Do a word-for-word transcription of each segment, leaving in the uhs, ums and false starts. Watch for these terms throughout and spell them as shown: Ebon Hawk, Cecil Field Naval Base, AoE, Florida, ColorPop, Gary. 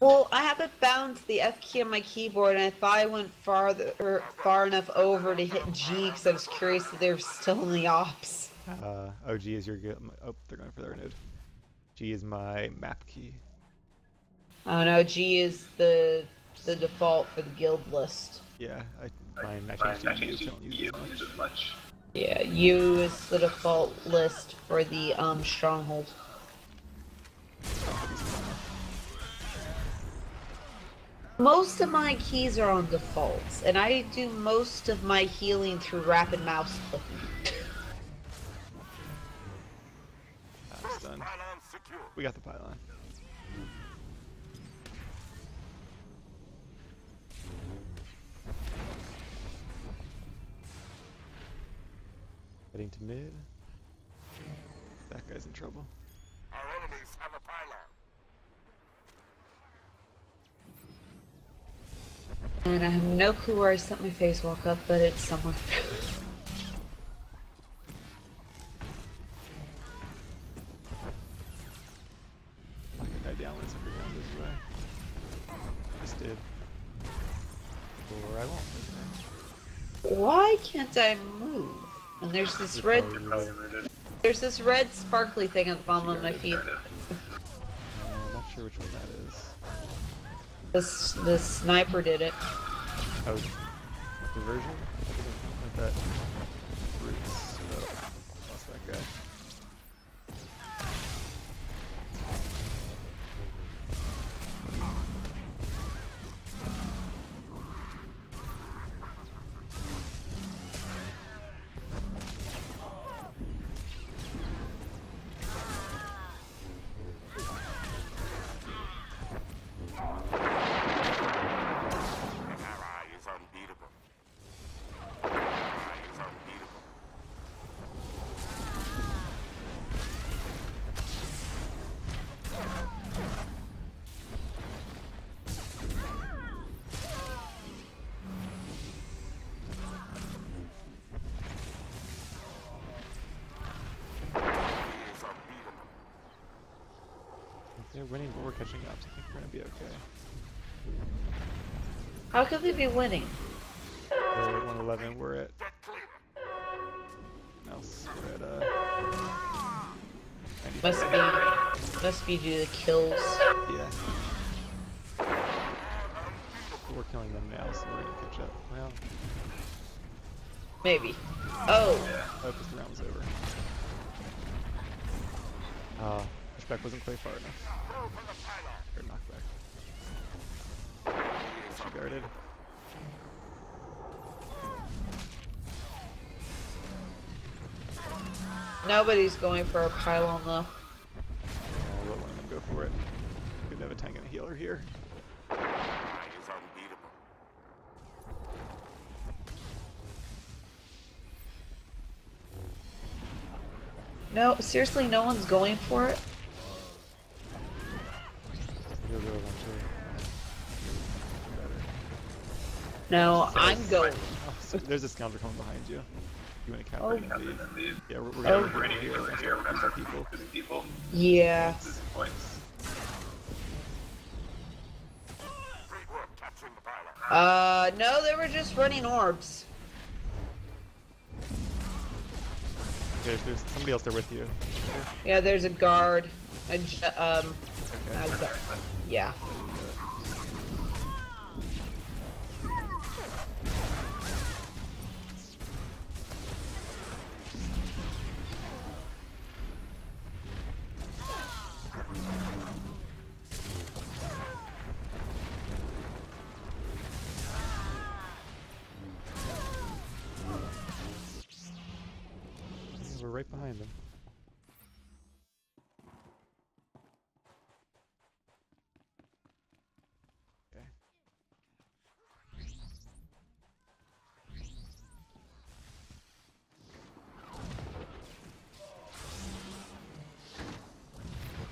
Well, I haven't found the F key on my keyboard, and I thought I went farther, far enough over to hit G because I was curious if they were still in the ops. Uh, oh, G is your... Oh, they're going for their node. G is my map key. Oh no, G is the the default for the guild list. Yeah, I find I can't use it much. Yeah, U is the default list for the um stronghold. Most of my keys are on defaults, and I do most of my healing through rapid mouse clicking. That's done. We got the pylon. Heading to mid. That guy's in trouble. Our enemies have a pylon. And I have no clue where I sent my face walk up, but it's somewhere. Lock a guy down once every round this way. Just did. Or I won't. Why can't I move? And there's this red. There's this red sparkly thing at the bottom of my feet. I'm not sure which one that is. This the sniper did it. Oh, diversion? Like that. Roots. Oh, lost that guy. They're winning, but we're catching up, so I think we're gonna be okay. How could we be winning? We're at one eleven, we're at... else, we're at, uh... Must be... must be due to the kills. Yeah. But we're killing them now, so we're gonna catch up. Well... maybe. Oh! Oh, because the round was over. Oh. Uh, Pushback wasn't quite far enough. Or knockback. She guarded. Nobody's going for a pylon though. I'll let one of them go for it. We have a tank and a healer here. No, seriously, no one's going for it. No, I'm going. Oh, so there's a scoundrel coming behind you. You want to cap oh. and leave? Yeah, we're, we're going to be here. We're here. We're going to have people. people. Yeah. Uh, no, they were just running orbs. There's, there's somebody else there with you. Yeah, there's a guard. A j um, okay. a guard. Yeah. Right behind them. Okay.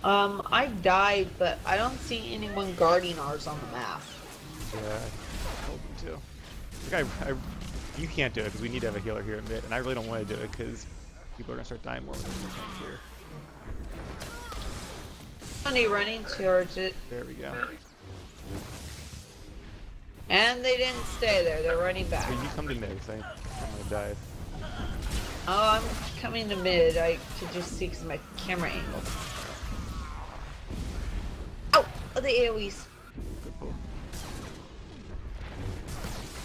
Um, I died, but I don't see anyone guarding ours on the map. Yeah, I told them to. I, I, you can't do it because we need to have a healer here in mid, and I really don't want to do it because people are gonna start dying more when there's no here. Are they running to or to... There we go. And they didn't stay there, they're running back. Hey, you come to mid, so I'm gonna dive. Oh, I'm coming to mid, I could just see because my camera angle. Oh, oh, the AoEs.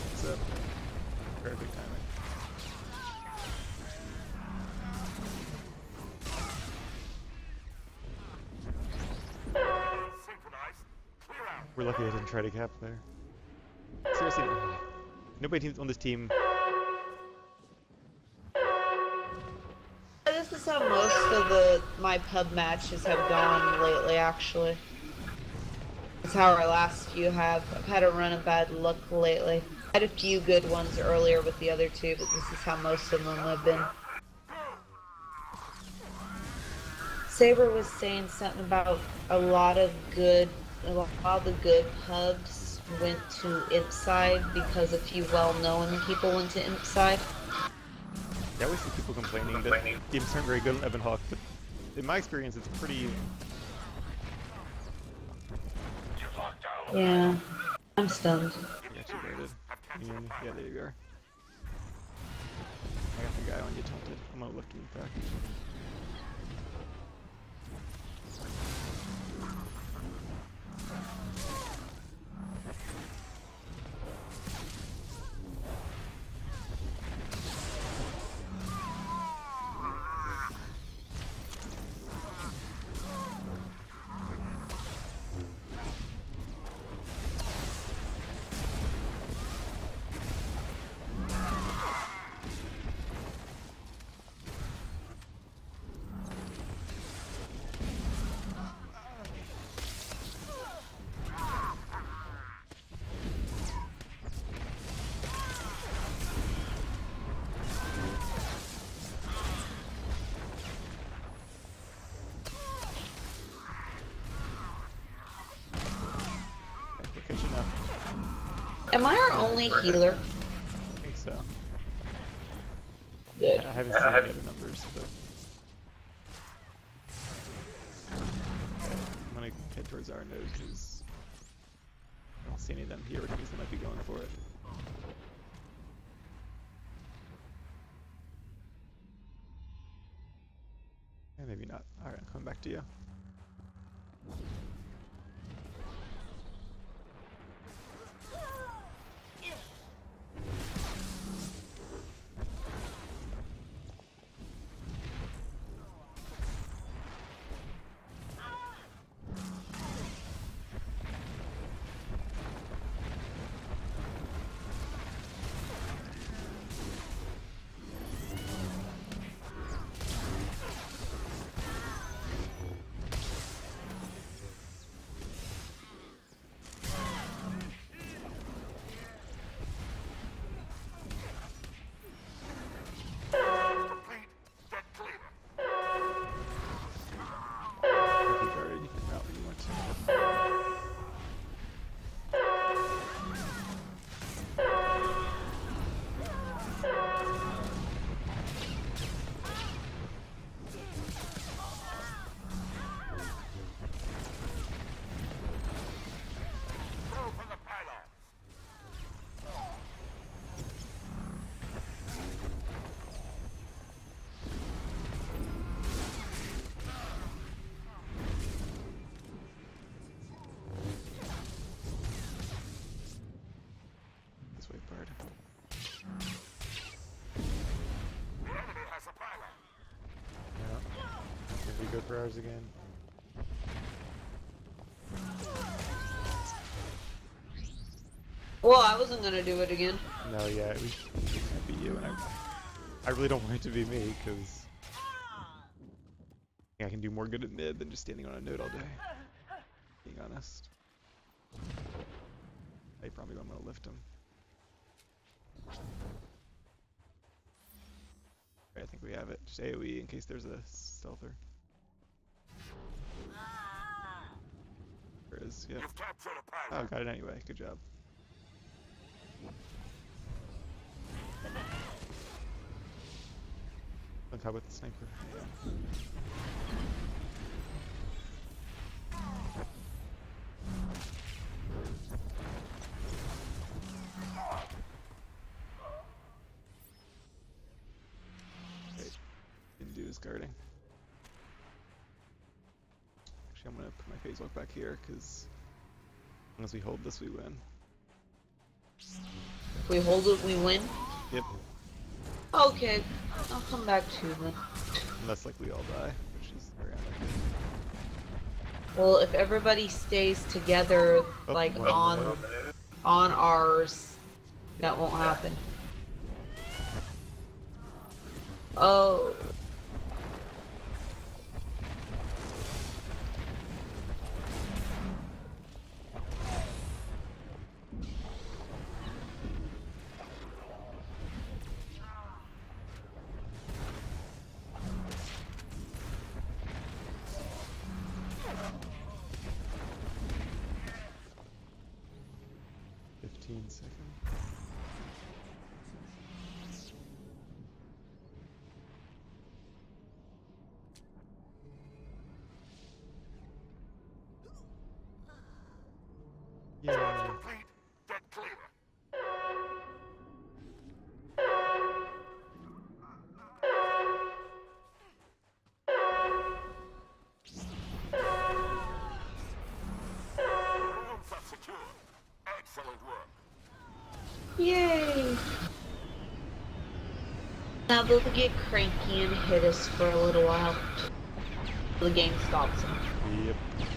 What's up? Perfect timing. We're lucky I didn't try to cap there. Seriously, nobody on this team. This is how most of the my pub matches have gone lately. Actually, it's how our last few have. I've had a run of bad luck lately. I had a few good ones earlier with the other two, but this is how most of them have been. Saber was saying something about a lot of good. All the good pubs went to Impside because a few well-known people went to Impside. Yeah, I always see people complaining, complaining. that games aren't very good on Ebon Hawk, but in my experience, it's pretty. Yeah, I'm stunned. Yeah, she baited. And yeah, there you are. I got the guy on you, taunted. I'm gonna lift him back. Am I our only healer? I think so. Good. I haven't seen the other numbers, but... Okay, I'm gonna head towards our node, because I don't see any of them here, which means they might be going for it. Yeah, maybe not. Alright, I'll come back to you. For ours again. Well, I wasn't gonna do it again. No, yeah, it, was, it can't be you, and I, I really don't want it to be me, because I, I can do more good at mid than just standing on a node all day. Being honest, I probably don't want to lift him. Right, I think we have it. Just AoE in case there's a stealther. There is, yeah. Oh, got it anyway. Good job. Look how about the sniper. Yeah. is guarding. Actually, I'm going to put my phase walk back here, because as long as we hold this, we win. If we hold it, we win? Yep. Okay, I'll come back to you then. Unless, like, we all die, which is very unlikely. Well, if everybody stays together, oh, like, well, on well. on ours, that won't happen. Oh. Yay! Now they'll get cranky and hit us for a little while. The game stops them. Yep.